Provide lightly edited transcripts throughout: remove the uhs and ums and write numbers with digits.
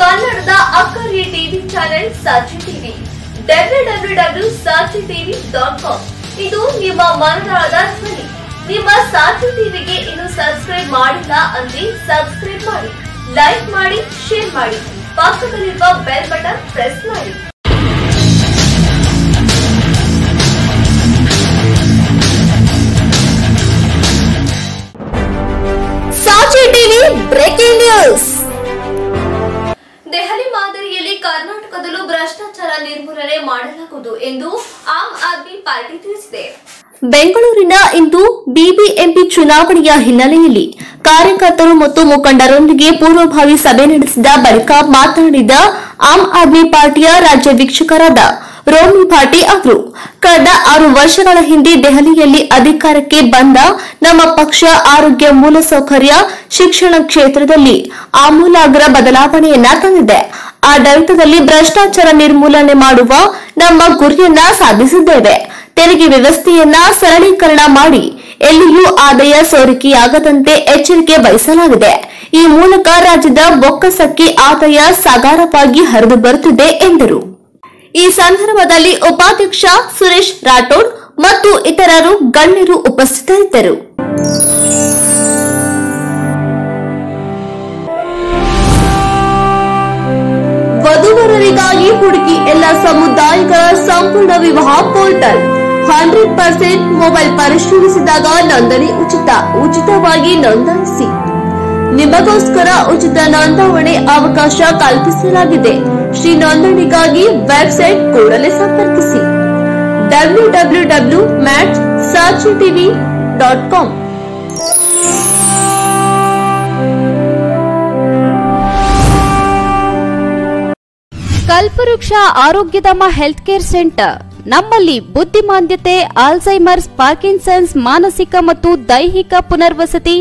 ಕನ್ನಡದ ಅಕ್ಕರಿಯ TV channel Sachi TV www.sachitv.com ಇದು ನಿಮ್ಮ ಮನದಾಳದ ಧ್ವನಿ। ನಿಮ್ಮ ಸಾಚಿ ಟಿವಿಗೆ ಇನ್ನು ಸಬ್ಸ್ಕ್ರೈಬ್ ಮಾಡಿಲ್ಲ ಅಂದ್ರೆ ಸಬ್ಸ್ಕ್ರೈಬ್ ಮಾಡಿ, ಲೈಕ್ ಮಾಡಿ, ಶೇರ್ ಮಾಡಿ, ಪಕ್ಕದಲ್ಲಿರುವ ಬೆಲ್ ಬಟನ್ ಪ್ರೆಸ್ ಮಾಡಿ। Sachi TV breaking news. Delhi ಮಾದರಿಯಲ್ಲಿ ಕರ್ನಾಟಕದಲ್ಲೂ ಭ್ರಷ್ಟಾಚಾರ ನಿರ್ಮೂಲನೆ ಮಾಡಲಾಗುವುದು ಎಂದು ಆಮ್ ಆದ್ಮಿ ಪಾರ್ಟಿ ತಿಳಿಸಿದೆ। ಬೆಂಗಳೂರಿನ ಇಂದು ಬಿಬಿಎಂಪಿ ಚುನಾವಣೆಯ ಹಿನ್ನೆಲೆಯಲ್ಲಿ ಕಾರ್ಯಕರ್ತರು ಮತ್ತು ಮುಖಂಡರೊಂದಿಗೆ ಪೂರ್ವಭಾವಿ ಸಭೆ ನಡೆಸಿದ ಬಳಿಕ ಮಾತನಾಡಿದ ಆಮ್ ಆದ್ಮಿ ಪಾರ್ಟಿಯ ರಾಜ್ಯ ವೀಕ್ಷಕರಾದ ರೋಮಿ ಭಾಟಿ ಅವರು, ಕಳೆದ 6 ವರ್ಷಗಳ ಹಿಂದೆ ದೆಹಲಿಯಲ್ಲಿ ಅಧಿಕಾರಕ್ಕೆ ಬಂದ ನಮ್ಮ ಪಕ್ಷ ಆರೋಗ್ಯ, ಮೂಲಸೌಕರ್ಯ, ಶಿಕ್ಷಣ ಕ್ಷೇತ್ರದಲ್ಲಿ ಆಮೂಲಾಗ್ರ ಬದಲಾವಣೆಯನ್ನ ತಂದಿದೆ। ಆಡಳಿತದಲ್ಲಿ ಭ್ರಷ್ಟಾಚಾರ ನಿರ್ಮೂಲನೆ ಮಾಡುವ ನಮ್ಮ ಗುರಿಯನ್ನ ಸಾಧಿಸಿದ್ದೇವೆ। ತೆರಿಗೆ ವ್ಯವಸ್ಥೆಯನ್ನ ಸರಳೀಕರಣ ಮಾಡಿ ಎಲ್ಲಿಯೂ ಆದಾಯ ಸೋರಿಕೆಯಾಗದಂತೆ ಎಚ್ಚರಿಕೆ ವಹಿಸಲಾಗಿದೆ। ಈ ಮೂಲಕ ರಾಜ್ಯದ ಬೊಕ್ಕಸಕ್ಕೆ ಆದಾಯ ಸಾಗಾರವಾಗಿ ಹರಿದು ಬರುತ್ತಿದೆ ಎಂದರು। ಈ ಸಂದರ್ಭದಲ್ಲಿ ಉಪಾಧ್ಯಕ್ಷ ಸುರೇಶ್ ರಾಠೋಡ್ ಮತ್ತು ಇತರರು ಗಣ್ಯರು ಉಪಸ್ಥಿತರಿದ್ದರು। ವಧುವರರಿಗಾಗಿ ಹುಡುಗಿ ಎಲ್ಲ ಸಮುದಾಯಗಳ ಸಂಪೂರ್ಣ ವಿವಾಹ ಪೋರ್ಟಲ್ 100% ಮೊಬೈಲ್ ಪರಿಶೀಲಿಸಿದಾಗ ನೋಂದಣಿ ಉಚಿತ, ಉಚಿತವಾಗಿ ನೋಂದಾಯಿಸಿ। ನಿಮಗೋಸ್ಕರ ಉಚಿತ ನೋಂದಾವಣೆ ಅವಕಾಶ ಕಲ್ಪಿಸಲಾಗಿದೆ। ಶ್ರೀ ನೋಂದಣಿಗಾಗಿ ವೆಬ್ಸೈಟ್ ಕೂಡಲೇ ಸಂಪರ್ಕಿಸಿ www.sachitv.com। ಕಲ್ಪವೃಕ್ಷ ಆರೋಗ್ಯಧಾಮ ಹೆಲ್ತ್ ಕೇರ್ ಸೆಂಟರ್ ನಮ್ಮಲ್ಲಿ ಬುದ್ಧಿಮಾಂದ್ಯತೆ, ಆಲ್ಝೈಮರ್ಸ್, ಪಾರ್ಕಿನ್ಸನ್ಸ್, ಮಾನಸಿಕ ಮತ್ತು ದೈಹಿಕ ಪುನರ್ವಸತಿ,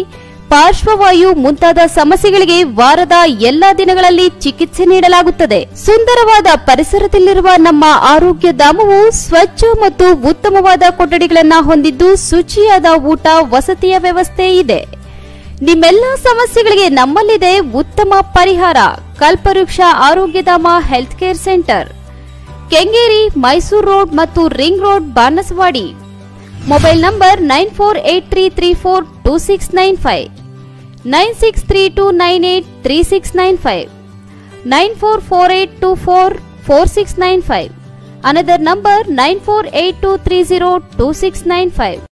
ಪಾರ್ಶ್ವವಾಯು ಮುಂತಾದ ಸಮಸ್ಯೆಗಳಿಗೆ ವಾರದ ಎಲ್ಲಾ ದಿನಗಳಲ್ಲಿ ಚಿಕಿತ್ಸೆ ನೀಡಲಾಗುತ್ತದೆ। ಸುಂದರವಾದ ಪರಿಸರದಲ್ಲಿರುವ ನಮ್ಮ ಆರೋಗ್ಯ ಧಾಮವು ಸ್ವಚ್ಛ ಮತ್ತು ಉತ್ತಮವಾದ ಕೊಠಡಿಗಳನ್ನು ಹೊಂದಿದ್ದು ಶುಚಿಯಾದ ಊಟ, ವಸತಿಯ ವ್ಯವಸ್ಥೆ ಇದೆ। ನಿಮ್ಮೆಲ್ಲಾ ಸಮಸ್ಯೆಗಳಿಗೆ ನಮ್ಮಲ್ಲಿದೆ ಉತ್ತಮ ಪರಿಹಾರ। Kalpavriksha Arogyadhama health care centre, Kengeri, Mysuru road ಮತ್ತು ring road, Banaswadi. Mobile number 9483342695, 9632983695, 9448244695, another number 9482302695।